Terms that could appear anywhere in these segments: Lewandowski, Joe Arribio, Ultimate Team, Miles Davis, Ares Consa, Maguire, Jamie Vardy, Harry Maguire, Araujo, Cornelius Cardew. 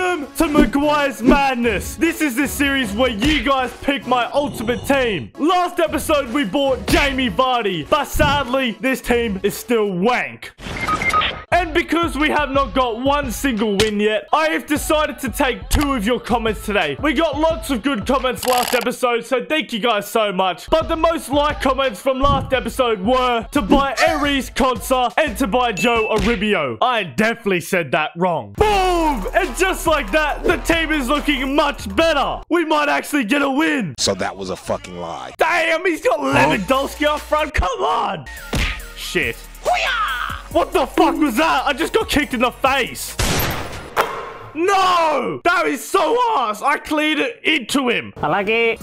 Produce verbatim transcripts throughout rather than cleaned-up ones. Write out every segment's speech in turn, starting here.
Welcome to Maguire's Madness. This is the series where you guys pick my ultimate team. Last episode we bought Jamie Vardy, but sadly this team is still wank. And because we have not got one single win yet, I have decided to take two of your comments today. We got lots of good comments last episode, so thank you guys so much. But the most liked comments from last episode were to buy Ares Consa and to buy Joe Arribio. I definitely said that wrong. Boom! And just like that, the team is looking much better. We might actually get a win. So that was a fucking lie. Damn, he's got Lewandowski up front. Come on. Shit. What the fuck was that? I just got kicked in the face. No! That is so arse. I cleared it into him. I like it.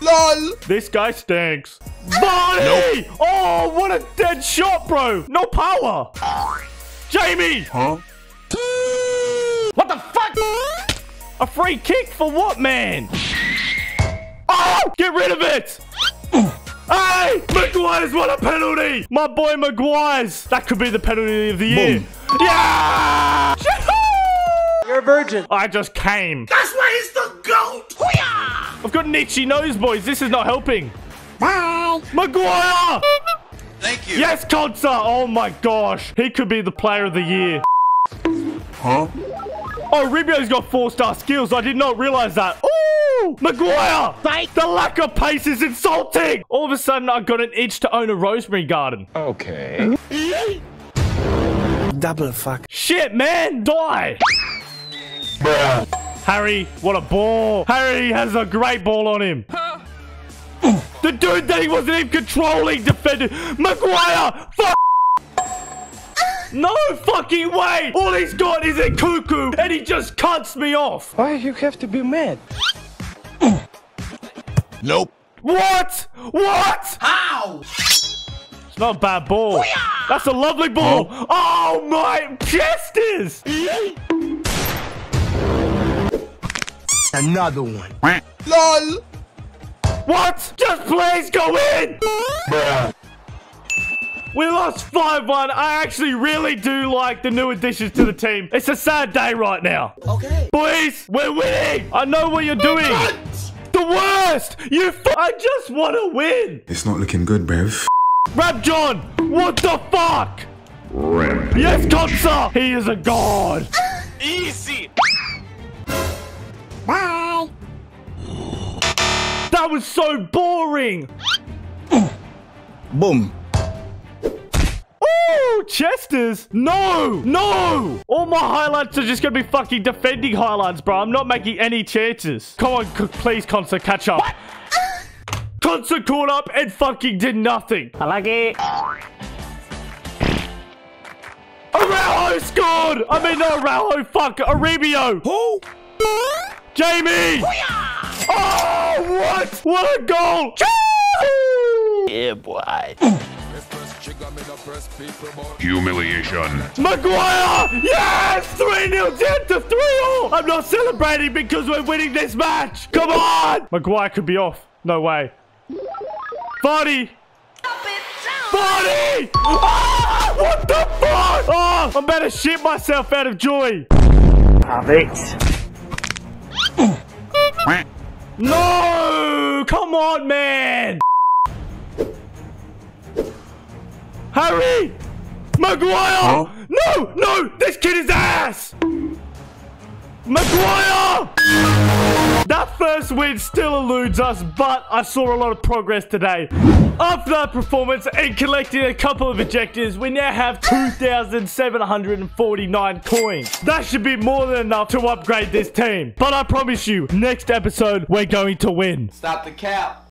Lol. This guy stinks. Vardy! Nope. Oh, what a dead shot, bro. No power. Jamie! Huh? What the fuck? A free kick for what, man? Oh! Get rid of it! Hey! Maguire's won a penalty! My boy Maguire's! That could be the penalty of the year. Boom. Yeah! You're a virgin. I just came. That's why he's the GOAT! Hoo-yah! I've got an itchy nose, boys. This is not helping. Bye! Maguire! Thank you. Yes, Consa! Oh my gosh. He could be the player of the year. Huh? Oh, Ribio's got four-star skills. I did not realize that. Ooh! Maguire! Thanks. The lack of pace is insulting! All of a sudden, I got an itch to own a rosemary garden. Okay. Double fuck. Shit, man! Die! Harry, what a ball! Harry has a great ball on him. Huh? The dude that he wasn't even controlling defended. Maguire! Fuck! No fucking way! All he's got is a cuckoo, and he just cuts me off. Why you have to be mad? Nope. What? What? How? It's not a bad ball. Booyah! That's a lovely ball. Huh? Oh, my chesters. Another one. Lol. What? Just please go in. Bruh. We lost five one. I actually really do like the new additions to the team. It's a sad day right now. Okay. Boys, we're winning. I know what you're doing. The worst! You f I just want to win! It's not looking good, bruv. Rap John! What the fuck? Rampage. Yes, Consa! He is a god! Easy! Bye! That was so boring! Boom! Ooh, chesters! No! No! All my highlights are just gonna be fucking defending highlights, bro. I'm not making any chances. Come on, please, Consa, catch up. What? Consa caught up and fucking did nothing. I like it. Araujo scored! I mean, no, Araujo, fuck, Arribio. Who? Jamie! Hoo-yah! Oh, what? What a goal! Yeah, boy. Humiliation. Maguire! Yes! three nil down to three all! I'm not celebrating because we're winning this match! Come on! Maguire could be off. No way. Vardy! Vardy! Ah, what the fuck? Oh, I'm about to shit myself out of joy. Have it. No! Come on, man! Harry! Maguire! Huh? No! No! This kid is ass! Maguire! That first win still eludes us, but I saw a lot of progress today. After that performance and collecting a couple of ejectors, we now have two thousand seven hundred forty-nine coins. That should be more than enough to upgrade this team. But I promise you, next episode, we're going to win. Stop the cap.